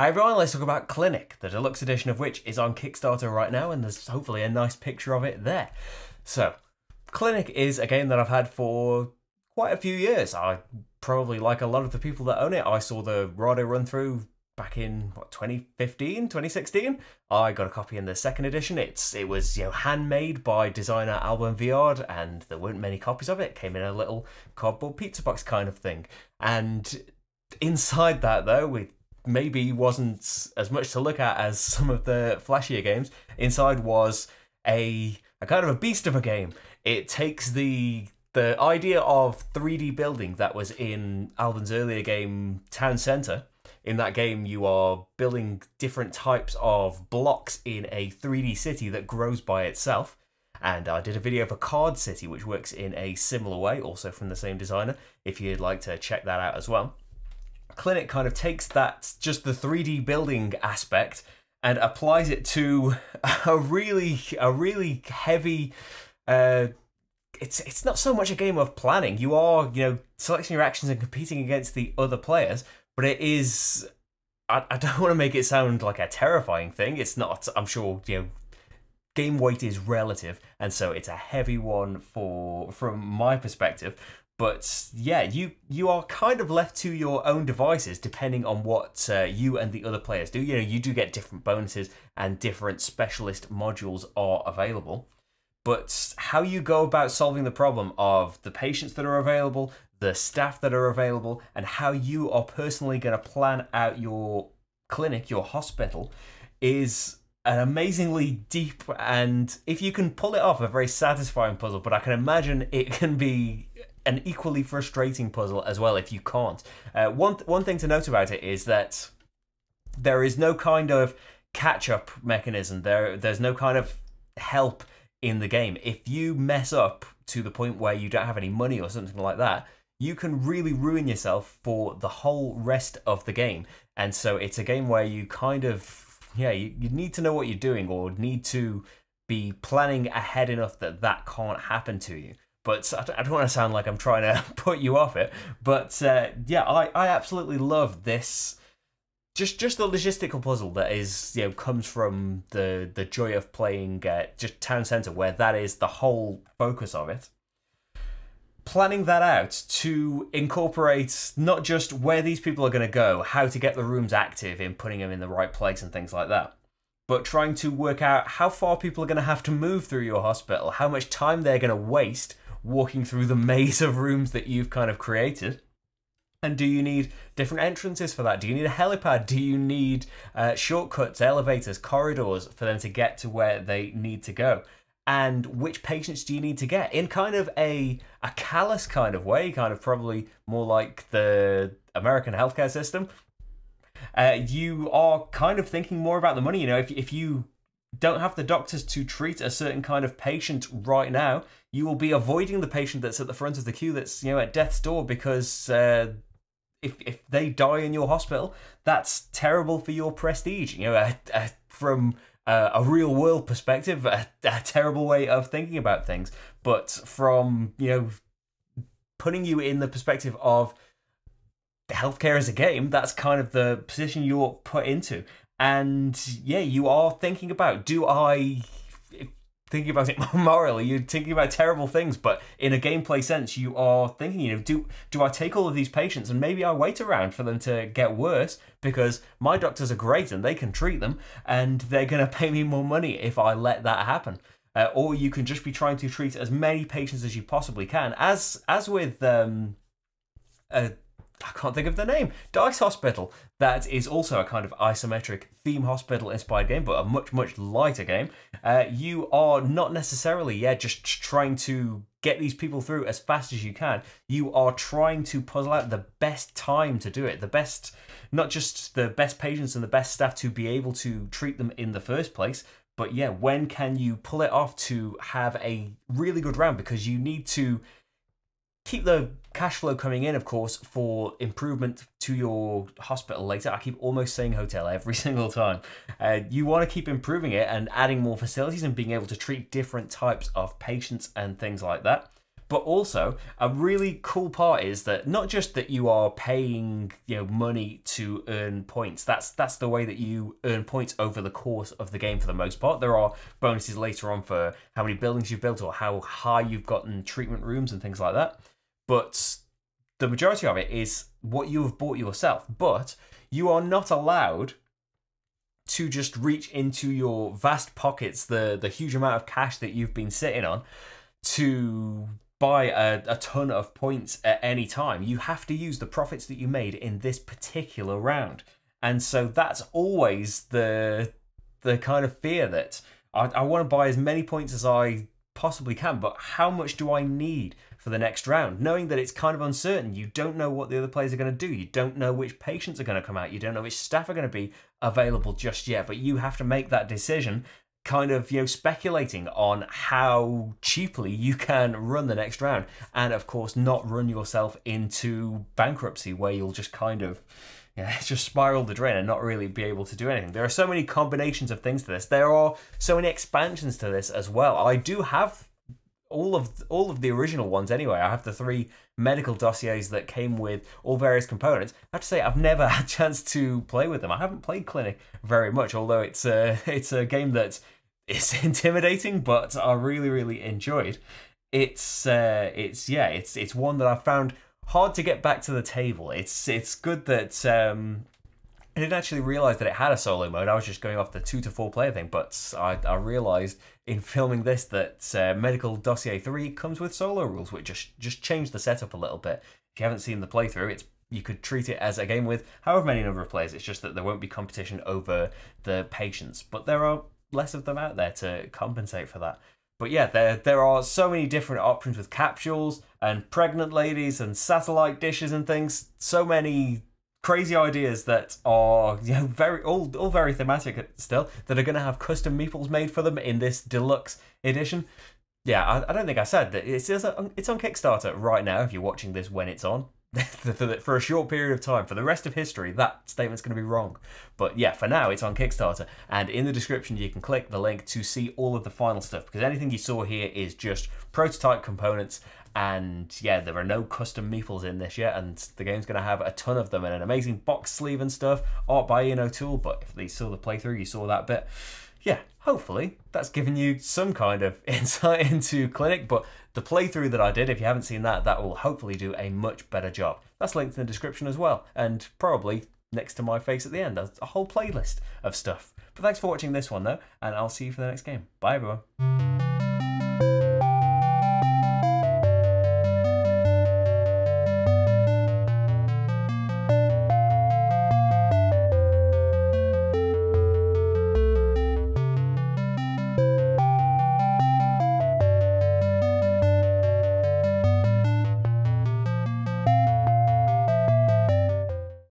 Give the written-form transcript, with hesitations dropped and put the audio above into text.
Hi everyone, let's talk about Clinic, the deluxe edition of which is on Kickstarter right now, and there's hopefully a nice picture of it there. So, Clinic is a game that I've had for quite a few years. I probably, like a lot of the people that own it, I saw the Rado run through back in, what, 2015, 2016? I got a copy in the second edition. It was, you know, handmade by designer Alban Viard, and there weren't many copies of it. It came in a little cardboard pizza box kind of thing. And inside that, though, we maybe wasn't as much to look at as some of the flashier games. Inside was a kind of a beast of a game. It takes the idea of 3D building that was in Alban's earlier game, Town Center. In that game, you are building different types of blocks in a 3D city that grows by itself. And I did a video for Card City, which works in a similar way, also from the same designer, if you'd like to check that out as well. Clinic kind of takes that, just the 3D building aspect, and applies it to a really heavy... It's not so much a game of planning. You are, you know, selecting your actions and competing against the other players. But it is, I don't want to make it sound like a terrifying thing. It's not. I'm sure, you know, game weight is relative, and so it's a heavy one from my perspective. But yeah, you are kind of left to your own devices depending on what you and the other players do. You know, you do get different bonuses and different specialist modules are available. But how you go about solving the problem of the patients that are available, the staff that are available, and how you are personally going to plan out your clinic, your hospital, is an amazingly deep and, if you can pull it off, a very satisfying puzzle. But I can imagine it can be an equally frustrating puzzle as well if you can't. One thing to note about it is that there is no kind of catch-up mechanism. There's no kind of help in the game. If you mess up to the point where you don't have any money or something like that, you can really ruin yourself for the whole rest of the game. And so it's a game where you kind of, yeah, you need to know what you're doing, or need to be planning ahead enough that that can't happen to you. But I don't want to sound like I'm trying to put you off it, but yeah, I absolutely love this. Just the logistical puzzle that is, you know, comes from the joy of playing just Town Center, where that is the whole focus of it. Planning that out to incorporate not just where these people are going to go, how to get the rooms active in putting them in the right place and things like that, but trying to work out how far people are going to have to move through your hospital, how much time they're going to waste walking through the maze of rooms that you've kind of created. And do you need different entrances for that? Do you need a helipad? Do you need shortcuts, elevators, corridors for them to get to where they need to go? And which patients do you need to get? In kind of a callous kind of way, kind of probably more like the American healthcare system, you are kind of thinking more about the money. You know, if you don't have the doctors to treat a certain kind of patient right now, you will be avoiding the patient that's at the front of the queue, that's, you know, at death's door, because if they die in your hospital, that's terrible for your prestige. You know, from a real world perspective, a terrible way of thinking about things. But from, you know, putting you in the perspective of healthcare as a game, that's kind of the position you're put into. And yeah, you are thinking about, thinking about it morally, you're thinking about terrible things, but in a gameplay sense, you are thinking, you know, do I take all of these patients and maybe I wait around for them to get worse because my doctors are great and they can treat them and they're going to pay me more money if I let that happen. Or you can just be trying to treat as many patients as you possibly can. As with, I can't think of the name, Dice Hospital. That is also a kind of isometric theme hospital inspired game, but a much, much lighter game. You are not necessarily, yeah, just trying to get these people through as fast as you can. You are trying to puzzle out the best time to do it, the best, not just the best patients and the best staff to be able to treat them in the first place, but yeah, when can you pull it off to have a really good round? Because you need to keep the cash flow coming in, of course, for improvement to your hospital later. I keep almost saying hotel every single time. You want to keep improving it and adding more facilities and being able to treat different types of patients and things like that. But also, a really cool part is that not just that you are paying, you know, money to earn points. That's the way that you earn points over the course of the game for the most part. There are bonuses later on for how many buildings you've built or how high you've gotten treatment rooms and things like that. But the majority of it is what you have bought yourself. But you are not allowed to just reach into your vast pockets, the huge amount of cash that you've been sitting on, to buy a ton of points at any time. You have to use the profits that you made in this particular round. And so that's always the kind of fear that I want to buy as many points as I possibly can, but how much do I need for the next round? Knowing that it's kind of uncertain. You don't know what the other players are going to do. You don't know which patients are going to come out. You don't know which staff are going to be available just yet, but you have to make that decision, kind of, you know, speculating on how cheaply you can run the next round, and of course not run yourself into bankruptcy where you'll just kind of, yeah, just spiral the drain and not really be able to do anything. There are so many combinations of things to this. There are so many expansions to this as well. I do have all of the original ones anyway. I have the 3 medical dossiers that came with all various components. I have to say I've never had a chance to play with them. I haven't played Clinic very much, although it's a game that is intimidating, but I really enjoyed. It's one that I found hard to get back to the table. It's good that I didn't actually realise that it had a solo mode. I was just going off the 2 to 4 player thing, but I realised in filming this that Medical Dossier 3 comes with solo rules, which just changed the setup a little bit. If you haven't seen the playthrough, you could treat it as a game with however many number of players. It's just that there won't be competition over the patients, but there are less of them out there to compensate for that. But yeah, there are so many different options with capsules and pregnant ladies and satellite dishes and things. So many crazy ideas that are, you know, all very thematic still, that are going to have custom meeples made for them in this deluxe edition. Yeah, I don't think I said that it's on Kickstarter right now if you're watching this when it's on. For a short period of time, for the rest of history, that statement's going to be wrong. But yeah, for now, it's on Kickstarter. And in the description, you can click the link to see all of the final stuff, because anything you saw here is just prototype components. And yeah, there are no custom meeples in this yet, and the game's going to have a ton of them and an amazing box sleeve and stuff, art by Ian O'Toole. But if you saw the playthrough, you saw that bit. Yeah, hopefully that's given you some kind of insight into Clinic, but the playthrough that I did, if you haven't seen that, that will hopefully do a much better job. That's linked in the description as well, and probably next to my face at the end. There's a whole playlist of stuff. But thanks for watching this one, though, and I'll see you for the next game. Bye, everyone.